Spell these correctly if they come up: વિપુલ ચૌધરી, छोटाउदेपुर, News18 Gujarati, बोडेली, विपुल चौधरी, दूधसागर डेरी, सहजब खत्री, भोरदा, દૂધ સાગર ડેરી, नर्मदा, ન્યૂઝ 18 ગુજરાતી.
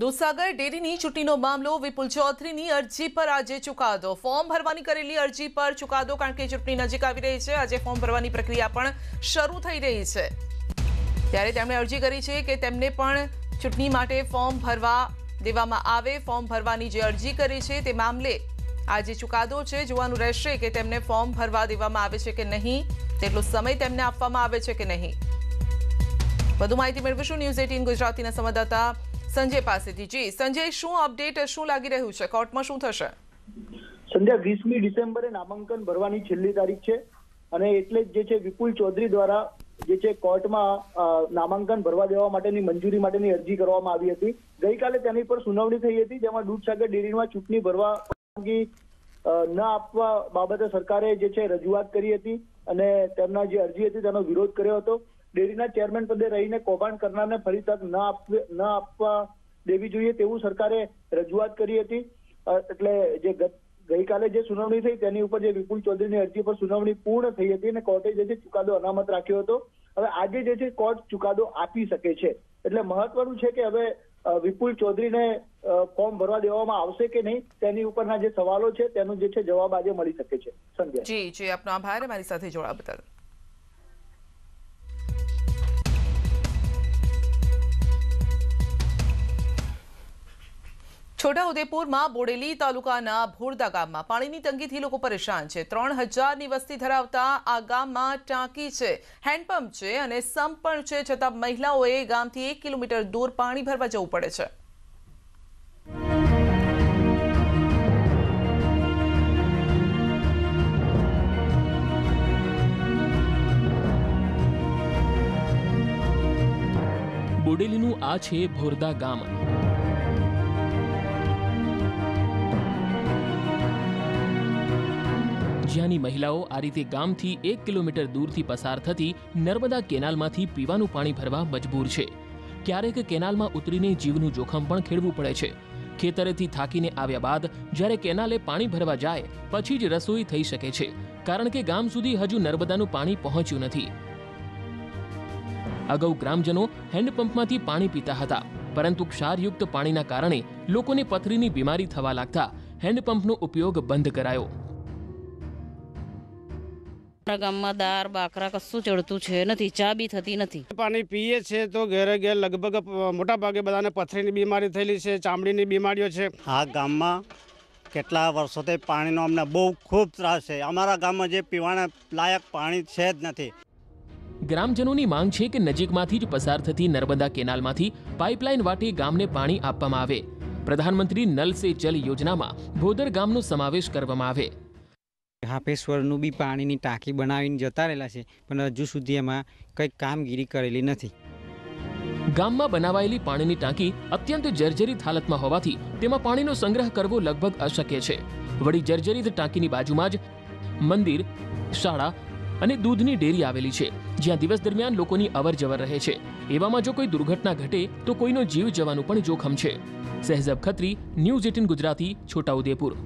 दूधसागर डेरी चूंटणीनो मामलो विपुल चौधरी अरजी पर आज चुकादो। फॉर्म भरवानी करेली अरजी पर चुकादो, कारण के चूंटणी नजीक आवी रही है। आज फॉर्म भरवानी प्रक्रिया पण शरू थई रही है, त्यारे तेमणे अरजी करी है कि तेमणे पण चूंटणी माटे फॉर्म भरवा देवामां आवे। फॉर्म भरवानी जे अरजी करी है ते मामले आज चुकादो है। जोवानुं रहेशे के तेमणे फॉर्म भरवा देवामां आवे छे के नहीं, तेटलो समय तेमणे आपवामां आवे छे के नहीं। વધુ માહિતી મેળવીશું ન્યૂઝ 18 ગુજરાતીના સંવાદદાતા સંજય પાસેથી। જી સંજય, શું અપડેટ, શું લાગી રહ્યું છે, કોર્ટમાં શું થશે? સંજય, 20મી ડિસેમ્બરે નામાંકન ભરવાની છેલ્લી તારીખ છે અને એટલે જ જે છે વિપુલ ચૌધરી દ્વારા જે છે કોર્ટમાં નામાંકન ભરવા દેવા માટેની મંજૂરી માટેની અરજી કરવામાં આવી હતી। ગઈકાલે તેની પર સુનાવણી થઈ હતી, જેમાં દૂધસાગર ડેરીમાં ચૂંટણી ભરવા અંગે ન આપવા બાબતે સરકારે જે છે રજૂઆત કરી હતી અને તેમના જે અરજી હતી તેનો વિરોધ કર્યો હતો। डेरीना चेरमेन पदे रहीने कौभांड करनारने फरी तक न आपवा देवी जोईए तेवुं सरकारे रजूआत करी हती। एटले जे गईकाले जे सुनावणी थई तेनी उपर जे विपुल चौधरीनी अरजी पर सुनावणी पूर्ण थई हती अने कोर्टे जे चुकादो अनामत राख्यो हतो। हवे आजे जे छे कोर्ट चुकादो आपी शके छे, एटले महत्वनुं छे के हवे विपुल चौधरीने फॉर्म भरवा देवामां आवशे के नहीं तेनी उपરના जे સવાલો છે તેનો જે છે જવાબ આજે મળી શકે છે। સંજય જી, આપનો આભાર અમારી સાથે જોડાવા બદલ। छोटाउदेपुर में बोडेली तालुकाना भोरदा गाम में पानी की तंगी थी लोग परेशान है। 3000 की वस्ती धरावता आ गाम में टाँकी है, हेन्डपम्प है और संप पण है, छतां महिलाओं गाम थी 1 किलोमीटर दूर पानी भरवा जवू पड़े। बोडेलीनु आ छे भोरदा गाम। ज्यानी महिलाओं आ रीते गाम थी 1 किलोमीटर दूर थी पसार थती नर्मदा केनाल मांथी पीवानुं पाणी भरवा मजबूर छे। क्यारेक केनाल मां उतरीने जीवनुं जोखम पण खेड़वुं पड़े छे। खेतरेथी थाकीने आव्या बाद ज्यारे केनाले पाणी भरवा जाय पछी ज रसोई थई शके छे, कारण के गाम सुधी हजू नर्मदानुं पाणी पहोंच्युं नथी। अगाऊ ग्रामजनों हेन्डपंपमांथी पाणी पीता हता, परंतु क्षारयुक्त पाणीना कारणे लोकोने पथरीनी बीमारी थवा लागता हेन्डपंपनो उपयोग बंध करायो। गाममां दार बाकरा कशुं चढ़तुं छे नथी, चा बी थती नथी। पाणी पीए छे तो घेरे घेर लगभग मोटा भागे बधाने पथरीनी बीमारी थयेली छे, चामडीनी बीमारीओ छे। आ गाममां केटला वर्षोथी पाणीनो अमने बहु खूब त्रास छे। अमारा गाममां जे पीवाना लायक पाणी छे ज नथी। ग्रामजनोनी मांग छे के नजीकमांथी ज पसार थती नर्मदा केनालमांथी पाइपलाइन वाटे गामने पाणी आपवामां आवे। प्रधानमंत्री नल से जल योजनामां भोदर गामनो समावेश करवामां आवे। हापेश्वरनु बी पाणीनी टाँकी बनावीने जता रहेला छे, पण हजू सुधी एमां कई कामगीरी करेली नथी। गाममां बनावायेली पाणीनी टाँकी अत्यंत जर्जरित हालतमां होवाथी तेमां पाणीनो संग्रह करवो लगभग अशक्य छे। वडी जर्जरित टाँकीनी बाजुमां ज मंदिर, शाळा अने दूधनी डेरी आवेली छे, ज्यां दिवस दरमियान लोकोनी अवरजवर रहे छे। एवामां जो कोई दुर्घटना घटे तो कोईनो जीव जवानुं पण जोखम छे। सहजब खत्री, न्यूज़ 18 गुजराती, छोटाउदेपुर।